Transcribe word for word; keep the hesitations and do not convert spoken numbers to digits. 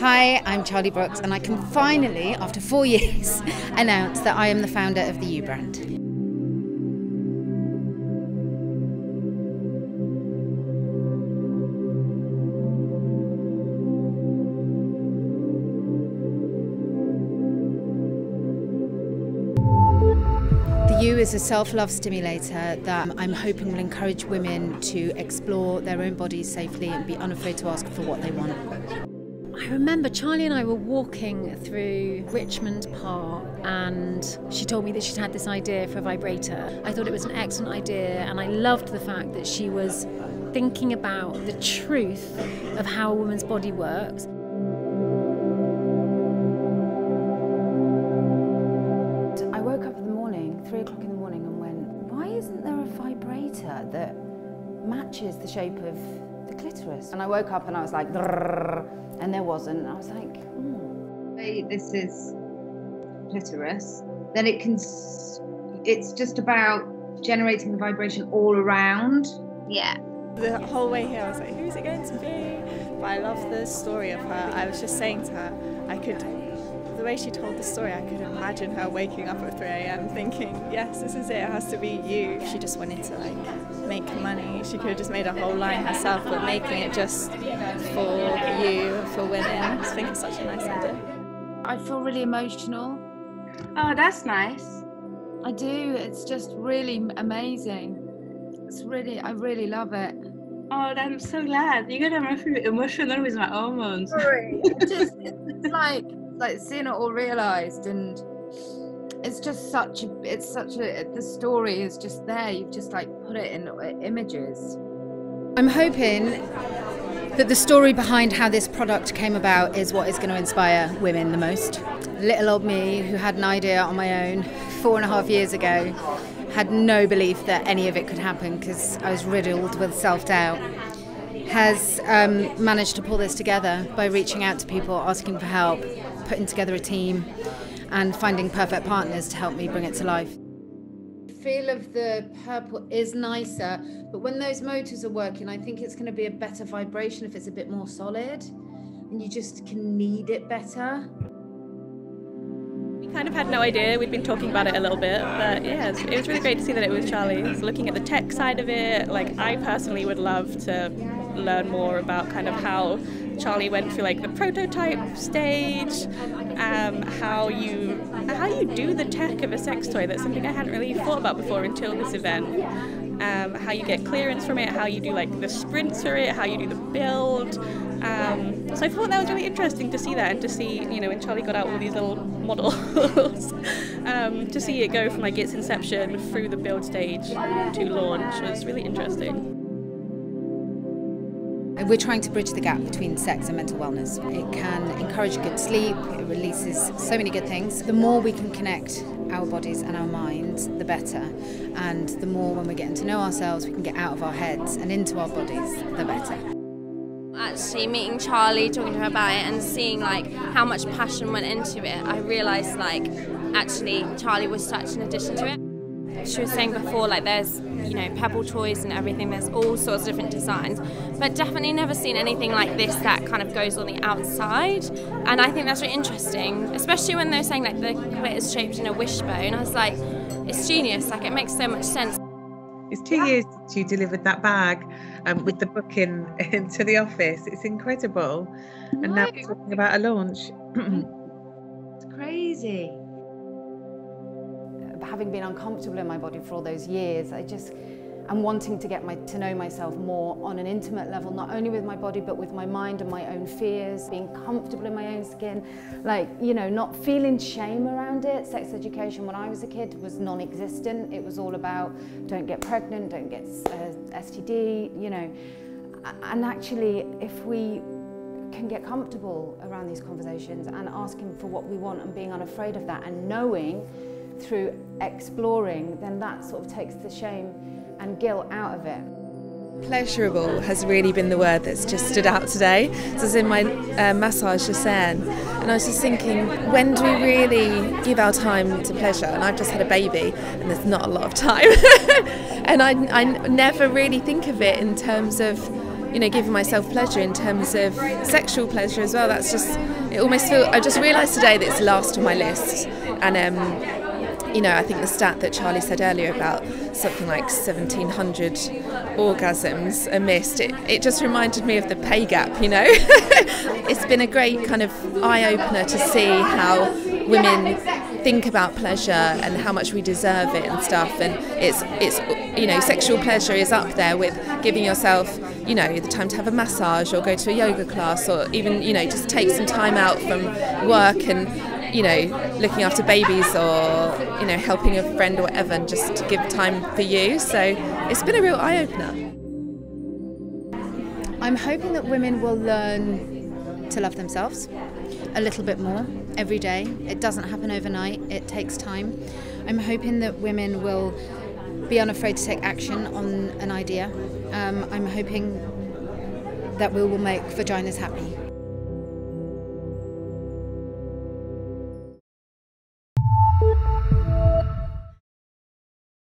Hi, I'm Charlie Brooks, and I can finally, after four years, announce that I am the founder of the U brand. The U is a self-love stimulator that I'm hoping will encourage women to explore their own bodies safely and be unafraid to ask for what they want. I remember Charlie and I were walking through Richmond Park and she told me that she'd had this idea for a vibrator. I thought it was an excellent idea, and I loved the fact that she was thinking about the truth of how a woman's body works. Three o'clock in the morning and went, why isn't there a vibrator that matches the shape of the clitoris? And I woke up and I was like, and there wasn't. I was like, hmm. Hey, this is clitoris. Then it can, it's just about generating the vibration all around. Yeah. The whole way here, I was like, who's it going to be? But I love the story of her. I was just saying to her, I could. The way she told the story, I could imagine her waking up at three a m thinking, yes, this is it, it has to be you. She just wanted to like make money. She could have just made a whole line herself, but making it just for you, for women, I just think it's such a nice idea. I feel really emotional. Oh, that's nice. I do, it's just really amazing. It's really, I really love it. Oh, I'm so glad. You're gonna make me emotional with my hormones. Sorry. It's just, it's like, like seeing it all realised, and it's just such a, it's such a, the story is just there, you've just like put it in images. I'm hoping that the story behind how this product came about is what is going to inspire women the most. Little old me, who had an idea on my own four and a half years ago, had no belief that any of it could happen because I was riddled with self-doubt, has um, managed to pull this together by reaching out to people, asking for help, putting together a team and finding perfect partners to help me bring it to life. The feel of the purple is nicer, but when those motors are working, I think it's going to be a better vibration if it's a bit more solid and you just can knead it better. We kind of had no idea, we'd been talking about it a little bit, but yeah, it was really great to see that it was Charlie's. Looking at the tech side of it, like I personally would love to learn more about kind of how Charlie went through like the prototype stage, um, how you how you do the tech of a sex toy. That's something I hadn't really thought about before until this event. Um, how you get clearance from it, how you do like the sprints for it, how you do the build. Um, so I thought that was really interesting to see that, and to see, you know, when Charlie got out all these little models, um, to see it go from like its inception through the build stage to launch was really interesting. We're trying to bridge the gap between sex and mental wellness. It can encourage good sleep, it releases so many good things. The more we can connect our bodies and our minds, the better. And the more when we're getting to know ourselves, we can get out of our heads and into our bodies, the better. Actually meeting Charlie, talking to her about it and seeing like how much passion went into it, I realised like actually Charlie was such an addition to it. She was saying before, like there's, you know, pebble toys and everything, there's all sorts of different designs, but definitely never seen anything like this that kind of goes on the outside, and I think that's really interesting, especially when they're saying like the clit is shaped in a wishbone. I was like, it's genius, like it makes so much sense. It's two years since you delivered that bag um, with the book in, into the office, it's incredible, and no. Now we're talking about a launch. It's crazy. Having been uncomfortable in my body for all those years, I just am wanting to get my, to know myself more on an intimate level, not only with my body, but with my mind and my own fears, being comfortable in my own skin, like, you know, not feeling shame around it. Sex education when I was a kid was non-existent. It was all about don't get pregnant, don't get uh, S T D, you know. And actually, if we can get comfortable around these conversations and asking for what we want and being unafraid of that and knowing through exploring, then that sort of takes the shame and guilt out of it. Pleasurable has really been the word that's just stood out today. So I was in my uh, massage just then, and I was just thinking, when do we really give our time to pleasure? And I've just had a baby, and there's not a lot of time. And I, I never really think of it in terms of you know, giving myself pleasure in terms of sexual pleasure as well. That's just, it almost feels, I just realised today that it's last on my list. And, um, you know, I think the stat that Charlie said earlier about something like seventeen hundred orgasms are missed, it, it just reminded me of the pay gap, you know. It's been a great kind of eye-opener to see how women think about pleasure and how much we deserve it and stuff. And it's, it's, you know, sexual pleasure is up there with giving yourself, you know, the time to have a massage or go to a yoga class, or even, you know, just take some time out from work and, you know, looking after babies or, you know, helping a friend or whatever, and just to give time for you. So it's been a real eye-opener. I'm hoping that women will learn to love themselves a little bit more every day. It doesn't happen overnight, it takes time. I'm hoping that women will be unafraid to take action on an idea. Um, I'm hoping that we will make vaginas happy.